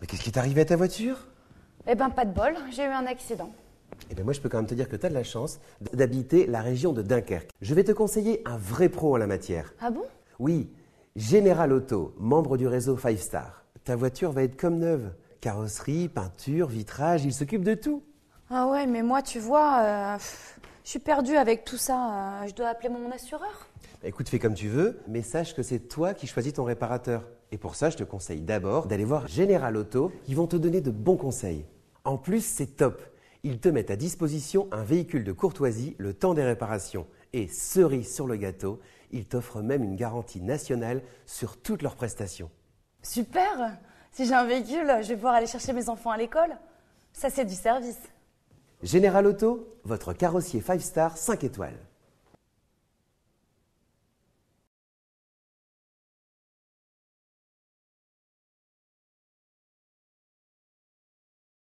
Mais qu'est-ce qui est arrivé à ta voiture? Eh ben, pas de bol, j'ai eu un accident. Eh bien, moi, je peux quand même te dire que tu as de la chance d'habiter la région de Dunkerque. Je vais te conseiller un vrai pro en la matière. Ah bon? Oui, Général Auto, membre du réseau Five Star. Ta voiture va être comme neuve. Carrosserie, peinture, vitrage, il s'occupe de tout. Ah ouais, mais moi, tu vois, je suis perdue avec tout ça. Je dois appeler mon assureur. Bah, écoute, fais comme tu veux, mais sache que c'est toi qui choisis ton réparateur. Et pour ça, je te conseille d'abord d'aller voir Général Auto. Ils vont te donner de bons conseils. En plus, c'est top. Ils te mettent à disposition un véhicule de courtoisie le temps des réparations. Et cerise sur le gâteau, ils t'offrent même une garantie nationale sur toutes leurs prestations. Super! Si j'ai un véhicule, je vais pouvoir aller chercher mes enfants à l'école. Ça, c'est du service. Général Auto, votre carrossier 5 Star 5 étoiles.